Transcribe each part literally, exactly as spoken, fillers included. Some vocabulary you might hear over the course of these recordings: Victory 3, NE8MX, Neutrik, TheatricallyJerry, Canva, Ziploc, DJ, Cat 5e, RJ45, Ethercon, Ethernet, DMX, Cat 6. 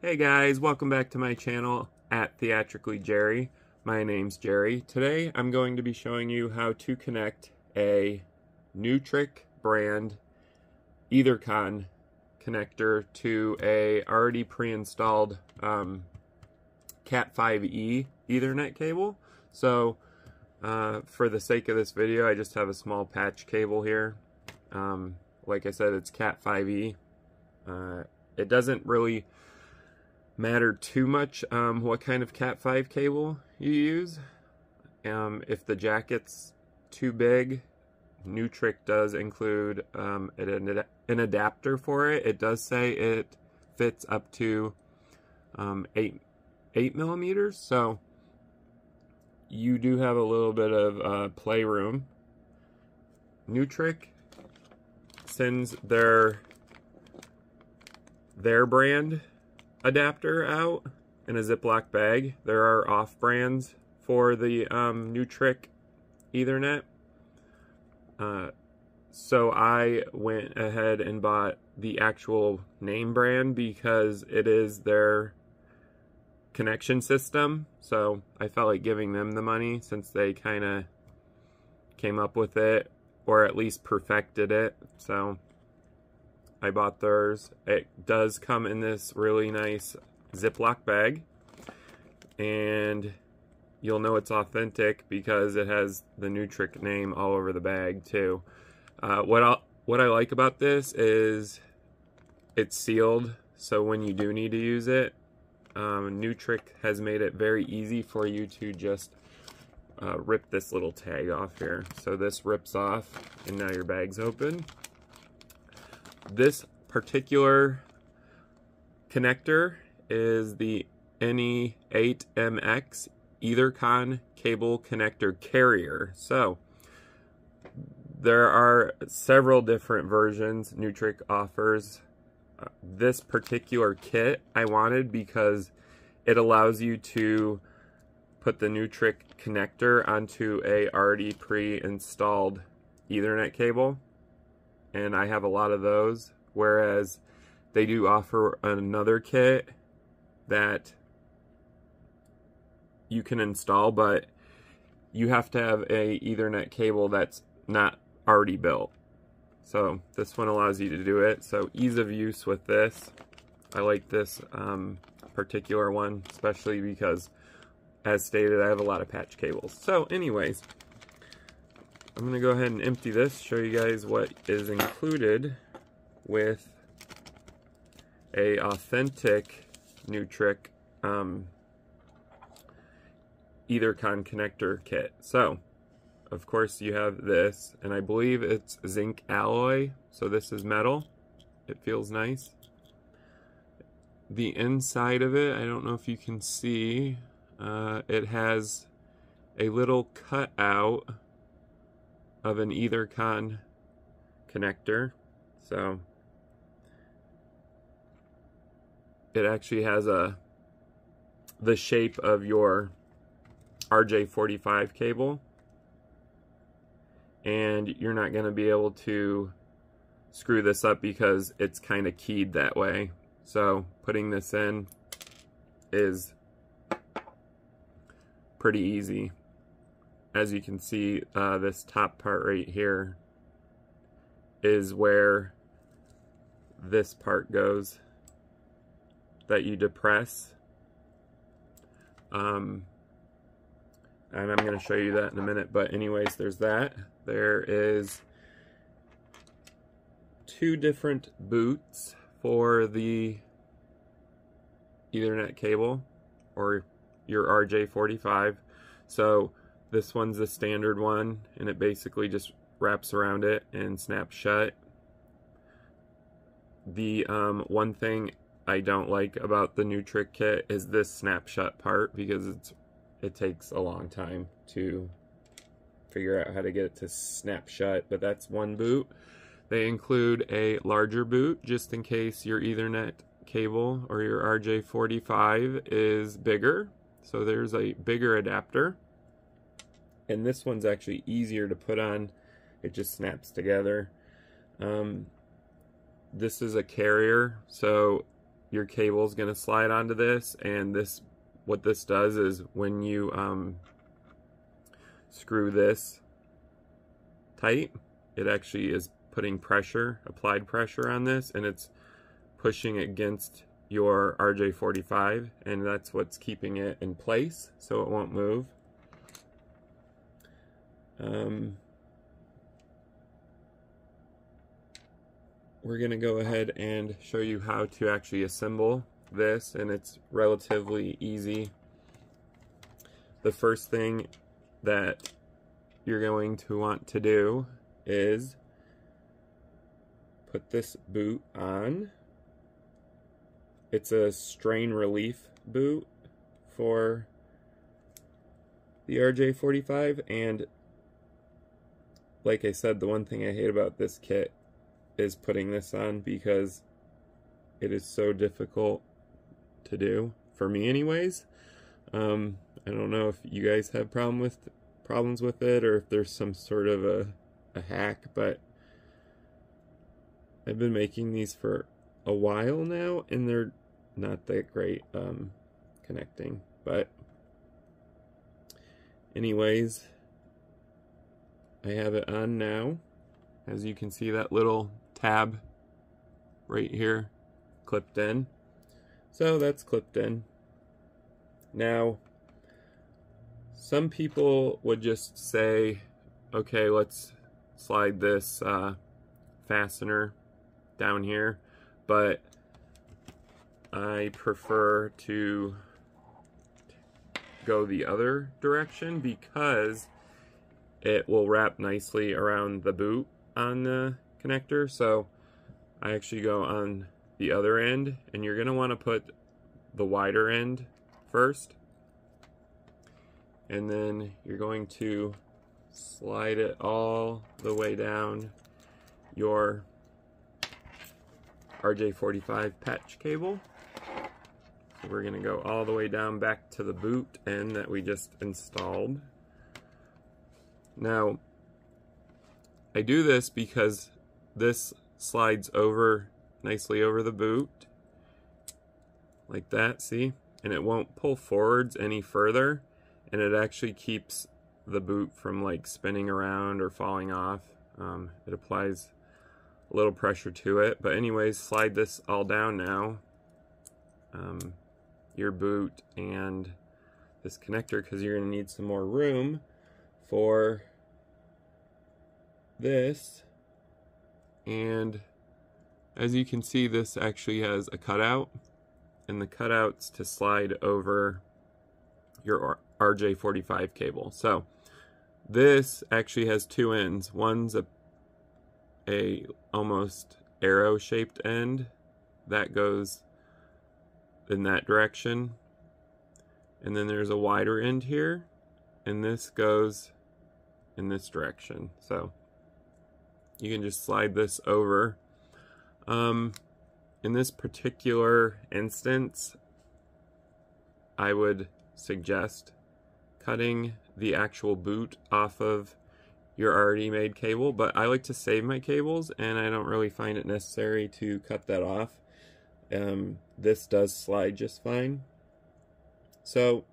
Hey guys, welcome back to my channel at TheatricallyJerry. My name's Jerry. Today I'm going to be showing you how to connect a Neutrik brand Ethercon connector to a already pre-installed um, Cat five E Ethernet cable. So uh, for the sake of this video, I just have a small patch cable here. Um, like I said, it's Cat five E. Uh, it doesn't really matter too much um, what kind of Cat five cable you use. Um, if the jacket's too big, Neutrik does include um, an, an adapter for it. It does say it fits up to um, eight, eight millimeters, so you do have a little bit of uh, playroom. Neutrik sends their, their brand adapter out in a Ziploc bag. There are off brands for the um, Neutrik Ethernet. Uh, so I went ahead and bought the actual name brand because it is their connection system. So I felt like giving them the money since they kind of came up with it, or at least perfected it. So I bought theirs. It does come in this really nice Ziploc bag, and you'll know it's authentic because it has the Neutrik name all over the bag too. Uh, what I what I like about this is it's sealed, so when you do need to use it, um, Neutrik has made it very easy for you to just uh, rip this little tag off here. So this rips off, and now your bag's open. This particular connector is the N E eight M X Ethercon cable connector carrier. So there are several different versions Neutrik offers. Uh, this particular kit I wanted because it allows you to put the Neutrik connector onto a already pre-installed Ethernet cable, and I have a lot of those, whereas they do offer another kit that you can install, but you have to have a Ethernet cable that's not already built. So this one allows you to do it, so ease of use with this. I like this um, particular one, especially because, as stated, I have a lot of patch cables. So anyways, I'm going to go ahead and empty this, show you guys what is included with a authentic Neutrik um, Ethercon connector kit. So, of course, you have this, and I believe it's zinc alloy, so this is metal. It feels nice. The inside of it, I don't know if you can see, uh, it has a little cutout of an Ethercon connector, so it actually has a the shape of your R J forty-five cable, and you're not going to be able to screw this up because it's kind of keyed that way. So putting this in is pretty easy. As you can see, uh, this top part right here is where this part goes that you depress. Um, and I'm going to show you that in a minute, but anyways, there's that. There is two different boots for the Ethernet cable or your R J forty-five. So this one's the standard one, and it basically just wraps around it and snaps shut. The um, one thing I don't like about the Neutrik kit is this snap shut part, because it's it takes a long time to figure out how to get it to snap shut. But that's one boot. They include a larger boot just in case your Ethernet cable or your R J forty-five is bigger. So there's a bigger adapter. And this one's actually easier to put on. It just snaps together. Um, this is a carrier, so your cable is going to slide onto this, and this, what this does is when you um, screw this tight, it actually is putting pressure, applied pressure on this, and it's pushing against your R J forty-five, and that's what's keeping it in place so it won't move. Um, we're going to go ahead and show you how to actually assemble this, and it's relatively easy. The first thing that you're going to want to do is put this boot on. It's a strain relief boot for the R J forty-five, and like I said, the one thing I hate about this kit is putting this on because it is so difficult to do, for me anyways. Um, I don't know if you guys have problem with problems with it or if there's some sort of a, a hack, but I've been making these for a while now and they're not that great um, connecting, but anyways, I have it on now. As you can see, that little tab right here clipped in, so that's clipped in. Now some people would just say, okay, let's slide this uh, fastener down here, but I prefer to go the other direction because it will wrap nicely around the boot on the connector. So I actually go on the other end, and you're gonna want to put the wider end first, and then you're going to slide it all the way down your R J forty-five patch cable. So we're gonna go all the way down back to the boot end that we just installed. Now, I do this because this slides over nicely over the boot, like that, see? And it won't pull forwards any further, and it actually keeps the boot from like spinning around or falling off. Um, it applies a little pressure to it, but anyways, slide this all down now, um, your boot and this connector, because you're going to need some more room for this. And as you can see, this actually has a cutout, and the cutout's to slide over your R J forty-five cable. So this actually has two ends. One's a, a almost arrow shaped end that goes in that direction, and then there's a wider end here, and this goes in this direction. So you can just slide this over. Um, in this particular instance, I would suggest cutting the actual boot off of your already made cable, but I like to save my cables and I don't really find it necessary to cut that off. Um, this does slide just fine. So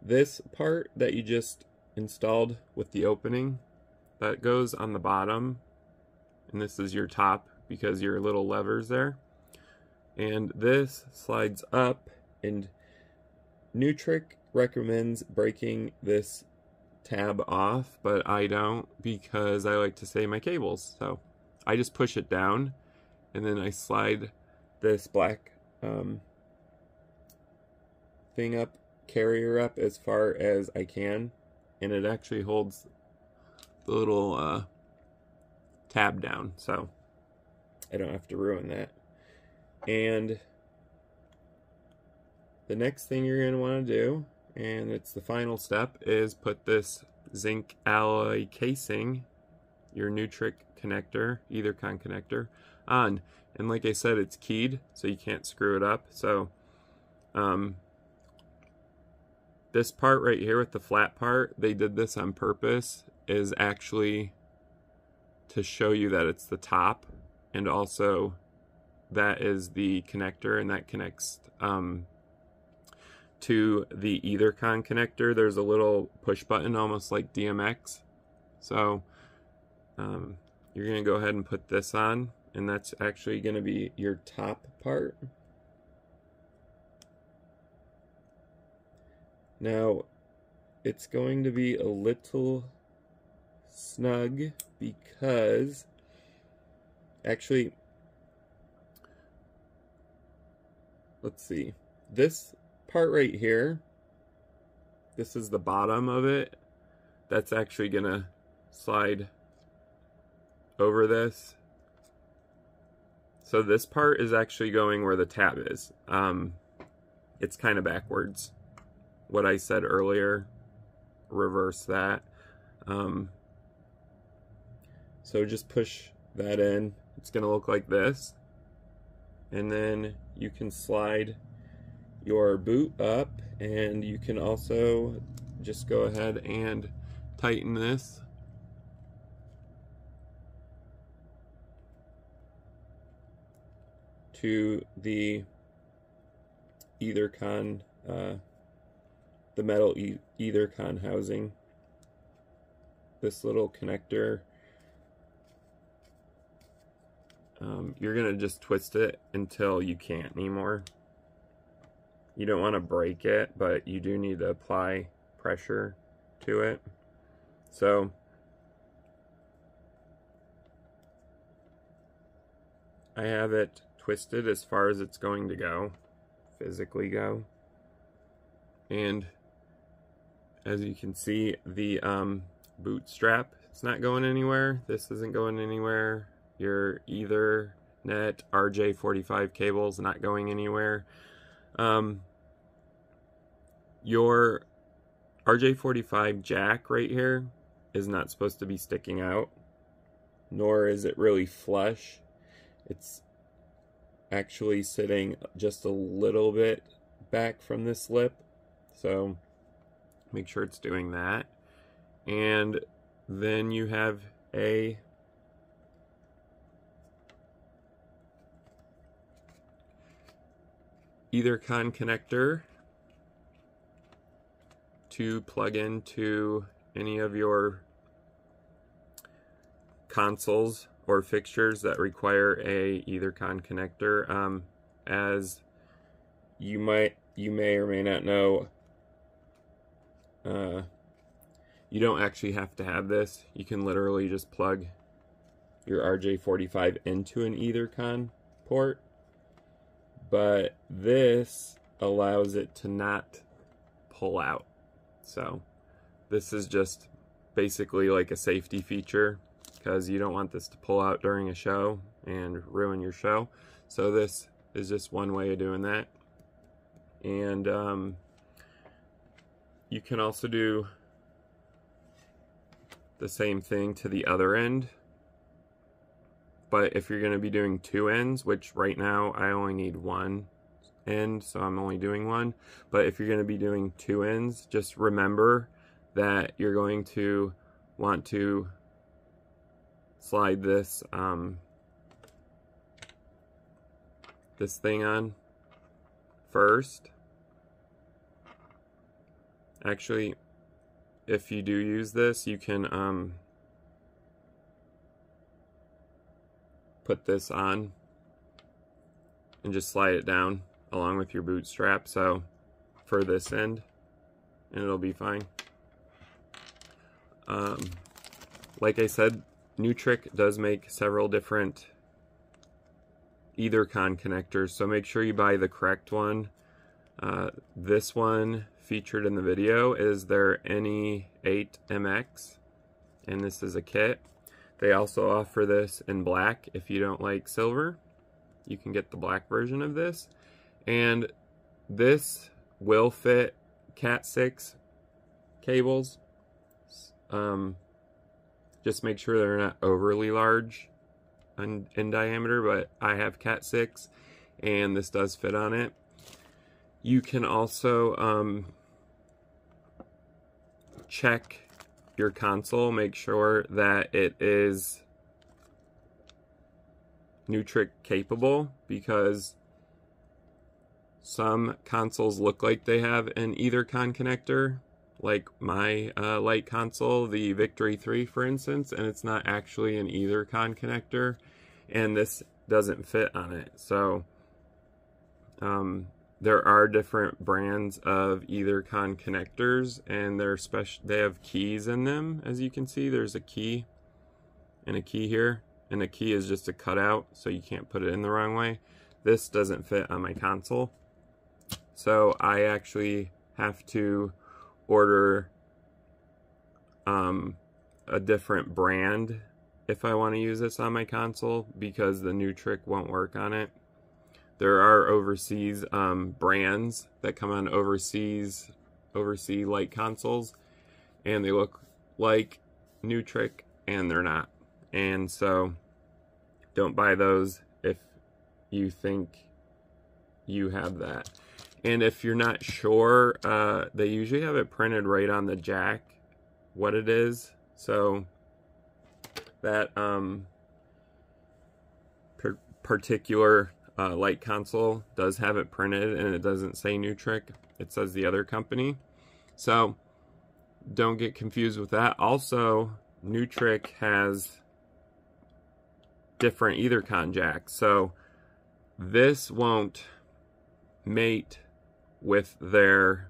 this part that you just installed with the opening, that goes on the bottom, and this is your top because your little lever's there, and this slides up, and Neutrik recommends breaking this tab off, but I don't because I like to save my cables, so I just push it down and then I slide this black um, thing up, carrier up as far as I can, and it actually holds the little uh, tab down, so I don't have to ruin that. And the next thing you're going to want to do, and it's the final step, is put this zinc alloy casing, your Neutrik connector, Ethercon connector, on. And like I said, it's keyed, so you can't screw it up. So um, this part right here with the flat part, they did this on purpose, is actually to show you that it's the top, and also that is the connector, and that connects um, to the Ethercon connector. There's a little push button, almost like D M X. So um, you're going to go ahead and put this on, and that's actually going to be your top part. Now, it's going to be a little snug because actually, let's see, this part right here, this is the bottom of it. That's actually going to slide over this. So this part is actually going where the tab is. Um, it's kind of backwards. What I said earlier, reverse that. Um, so just push that in. It's going to look like this. And then you can slide your boot up, and you can also just go ahead and tighten this. To the Ethercon, uh, the metal e Ethercon housing. This little connector, um, you're gonna just twist it until you can't anymore. You don't want to break it, but you do need to apply pressure to it. So I have it twisted as far as it's going to go, physically go, and as you can see, the um, boot strap, it's not going anywhere, this isn't going anywhere, your Ethernet R J forty-five cable's not going anywhere, um, your R J forty-five jack right here is not supposed to be sticking out, nor is it really flush, it's actually sitting just a little bit back from this lip, so make sure it's doing that. And then you have a Ethercon connector to plug into any of your consoles or fixtures that require a Ethercon connector. Um, as you might, you may or may not know, uh, you don't actually have to have this. You can literally just plug your R J forty-five into an Ethercon port, but this allows it to not pull out. So this is just basically like a safety feature, because you don't want this to pull out during a show and ruin your show. So this is just one way of doing that. And um, you can also do the same thing to the other end. But if you're going to be doing two ends, which right now I only need one end, so I'm only doing one. But if you're going to be doing two ends, just remember that you're going to want to slide this um, this thing on first. Actually, if you do use this, you can um, put this on and just slide it down along with your bootstrap. So for this end, and it'll be fine. Um, like I said, Neutrik does make several different Ethercon connectors, so make sure you buy the correct one. Uh, this one featured in the video is their N E eight M X, and this is a kit. They also offer this in black. If you don't like silver, you can get the black version of this. And this will fit Cat six cables. Um, Just make sure they're not overly large in, in diameter, but I have Cat six, and this does fit on it. You can also um, check your console, make sure that it is Neutrik capable, because some consoles look like they have an Ethercon connector, like my uh, light console, the Victory three for instance, and it's not actually an Ethercon connector, and this doesn't fit on it. So um, there are different brands of Ethercon connectors, and they're special. They have keys in them, as you can see. There's a key and a key here, and the key is just a cutout, so you can't put it in the wrong way. This doesn't fit on my console, so I actually have to order um, a different brand if I want to use this on my console, because the Neutrik won't work on it. There are overseas um, brands that come on overseas, overseas light consoles, and they look like Neutrik, and they're not. And so, don't buy those if you think you have that. And if you're not sure, uh, they usually have it printed right on the jack what it is. So that um, particular Uh, light console does have it printed, and it doesn't say Neutrik, it says the other company, so don't get confused with that. Also, Neutrik has different Ethercon jacks, so this won't mate with their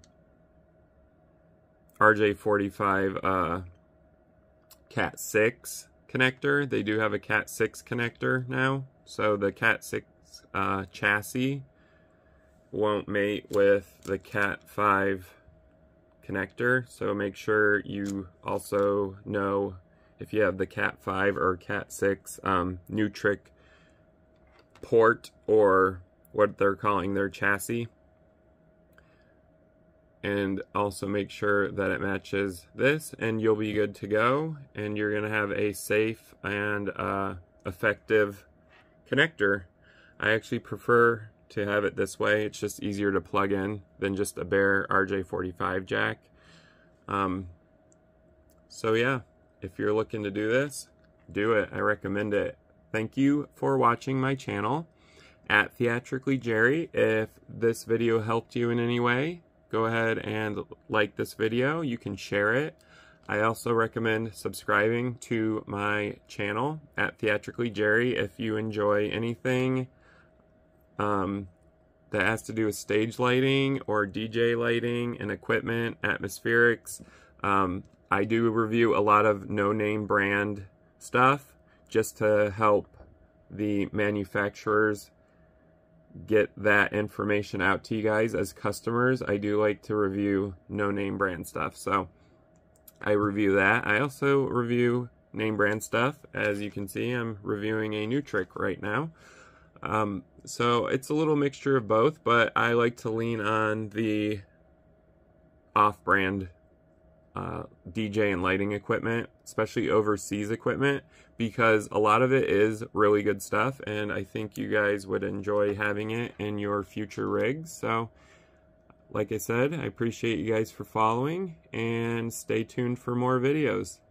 R J forty-five uh, Cat six connector. They do have a Cat six connector now, so the Cat six Uh, chassis won't mate with the Cat five connector, so make sure you also know if you have the Cat five or Cat six um, Neutrik port, or what they're calling their chassis, and also make sure that it matches this, and you'll be good to go, and you're gonna have a safe and uh, effective connector. I actually prefer to have it this way. It's just easier to plug in than just a bare R J forty-five jack. Um, so yeah, if you're looking to do this, do it. I recommend it. Thank you for watching my channel at TheatricallyJerry. If this video helped you in any way, go ahead and like this video. You can share it. I also recommend subscribing to my channel at TheatricallyJerry if you enjoy anything Um, that has to do with stage lighting or D J lighting and equipment, atmospherics. Um, I do review a lot of no-name brand stuff just to help the manufacturers get that information out to you guys as customers. I do like to review no-name brand stuff, so I review that. I also review name brand stuff. As you can see, I'm reviewing a Neutrik right now. Um, so it's a little mixture of both, but I like to lean on the off-brand uh, D J and lighting equipment, especially overseas equipment, because a lot of it is really good stuff, and I think you guys would enjoy having it in your future rigs. So like I said, I appreciate you guys for following, and stay tuned for more videos.